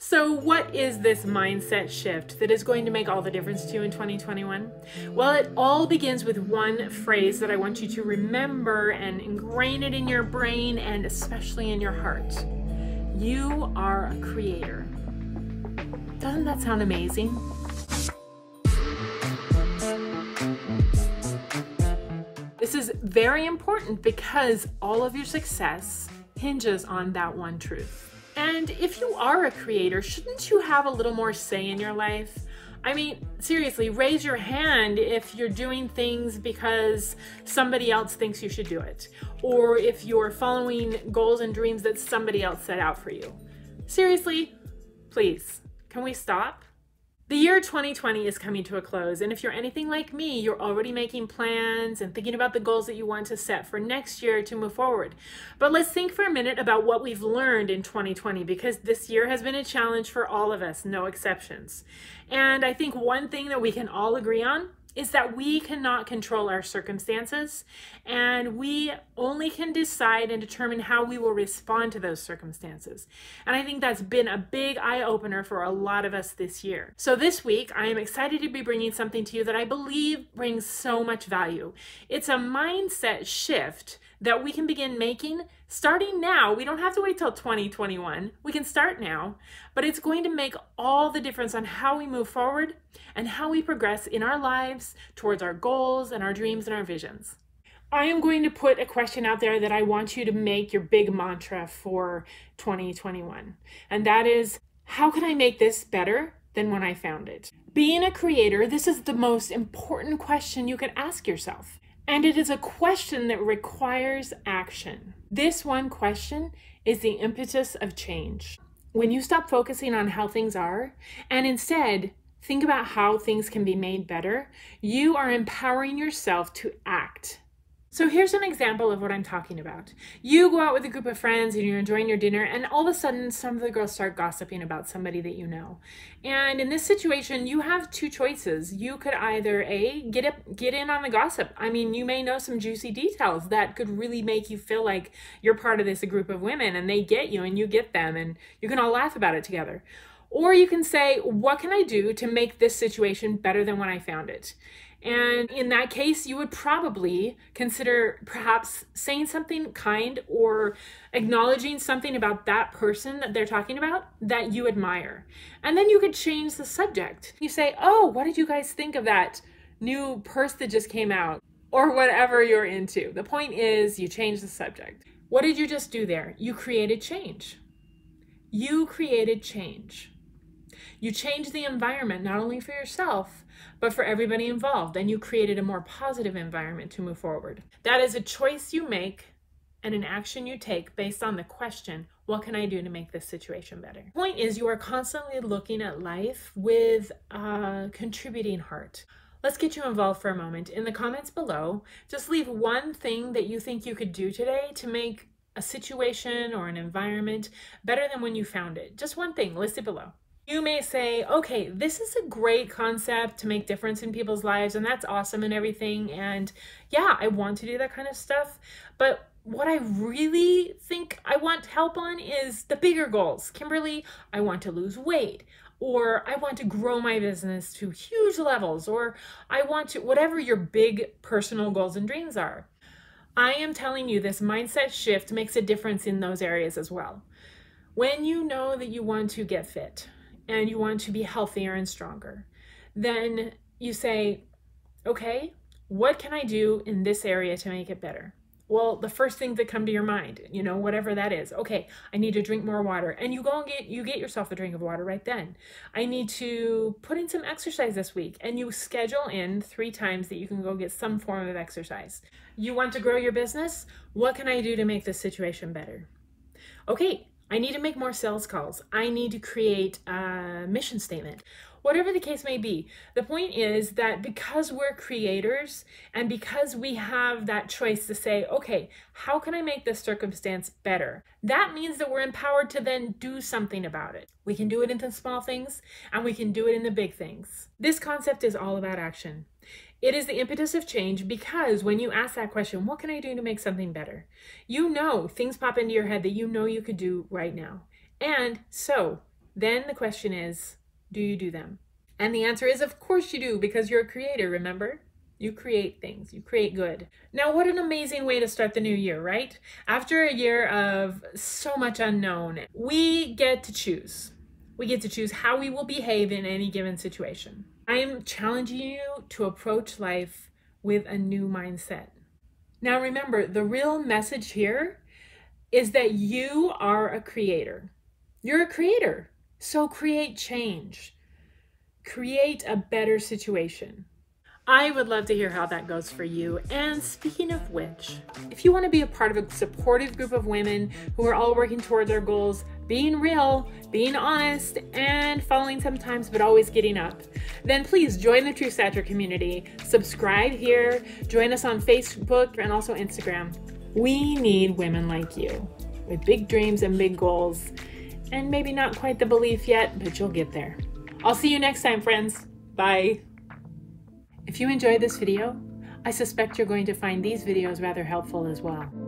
So what is this mindset shift that is going to make all the difference to you in 2021? Well, it all begins with one phrase that I want you to remember and ingrain it in your brain and especially in your heart. You are a creator. Doesn't that sound amazing? This is very important because all of your success hinges on that one truth. And if you are a creator, shouldn't you have a little more say in your life? I mean, seriously, raise your hand if you're doing things because somebody else thinks you should do it, or if you're following goals and dreams that somebody else set out for you. Seriously, please, can we stop? The year 2020 is coming to a close, and if you're anything like me, you're already making plans and thinking about the goals that you want to set for next year to move forward. But let's think for a minute about what we've learned in 2020, because this year has been a challenge for all of us, no exceptions. And I think one thing that we can all agree on is that we cannot control our circumstances, and we only can decide and determine how we will respond to those circumstances. And I think that's been a big eye-opener for a lot of us this year. So this week, I am excited to be bringing something to you that I believe brings so much value. It's a mindset shift that we can begin making starting now. We don't have to wait till 2021. We can start now, but it's going to make all the difference on how we move forward and how we progress in our lives towards our goals and our dreams and our visions. I am going to put a question out there that I want you to make your big mantra for 2021. And that is, how can I make this better than when I found it? Being a creator, this is the most important question you can ask yourself. And it is a question that requires action. This one question is the impetus of change. When you stop focusing on how things are and instead think about how things can be made better, you are empowering yourself to act. So here's an example of what I'm talking about. You go out with a group of friends and you're enjoying your dinner, and all of a sudden some of the girls start gossiping about somebody that you know. And in this situation, you have two choices. You could either A, get in on the gossip. I mean, you may know some juicy details that could really make you feel like you're part of this group of women and they get you and you get them and you can all laugh about it together. Or you can say, what can I do to make this situation better than when I found it? And in that case, you would probably consider perhaps saying something kind or acknowledging something about that person that they're talking about that you admire. And then you could change the subject. You say, oh, what did you guys think of that new purse that just came out? Or whatever you're into. The point is you change the subject. What did you just do there? You created change. You created change. You changed the environment, not only for yourself, but for everybody involved, and you created a more positive environment to move forward. That is a choice you make and an action you take based on the question, what can I do to make this situation better? The point is you are constantly looking at life with a contributing heart. Let's get you involved for a moment. In the comments below, just leave one thing that you think you could do today to make a situation or an environment better than when you found it. Just one thing, list it below. You may say, okay, this is a great concept to make difference in people's lives, and that's awesome and everything, and yeah, I want to do that kind of stuff, but what I really think I want help on is the bigger goals. Kimberly, I want to lose weight, or I want to grow my business to huge levels, or I want to, whatever your big personal goals and dreams are. I am telling you, this mindset shift makes a difference in those areas as well. When you know that you want to get fit, and you want to be healthier and stronger, then you say, okay, what can I do in this area to make it better? Well, the first thing that come to your mind, you know, whatever that is. Okay, I need to drink more water. And you go and get yourself a drink of water right then. I need to put in some exercise this week. And you schedule in 3 times that you can go get some form of exercise. You want to grow your business? What can I do to make this situation better? Okay, I need to make more sales calls. I need to create a mission statement. Whatever the case may be, the point is that because we're creators and because we have that choice to say, okay, how can I make this circumstance better? That means that we're empowered to then do something about it. We can do it in the small things and we can do it in the big things. This concept is all about action. It is the impetus of change because when you ask that question, what can I do to make something better? You know, things pop into your head that you know you could do right now. And so Then the question is, do you do them? And the answer is, of course you do, because you're a creator, remember? You create things, you create good. Now, what an amazing way to start the new year, right? After a year of so much unknown, we get to choose. We get to choose how we will behave in any given situation. I am challenging you to approach life with a new mindset. Now remember, the real message here is that you are a creator. You're a creator, so create change. Create a better situation. I would love to hear how that goes for you. And speaking of which, if you want to be a part of a supportive group of women who are all working toward their goals, being real, being honest, and falling sometimes, but always getting up, then please join the True Stature community. Subscribe here, join us on Facebook and also Instagram. We need women like you with big dreams and big goals, and maybe not quite the belief yet, but you'll get there. I'll see you next time, friends. Bye. If you enjoyed this video, I suspect you're going to find these videos rather helpful as well.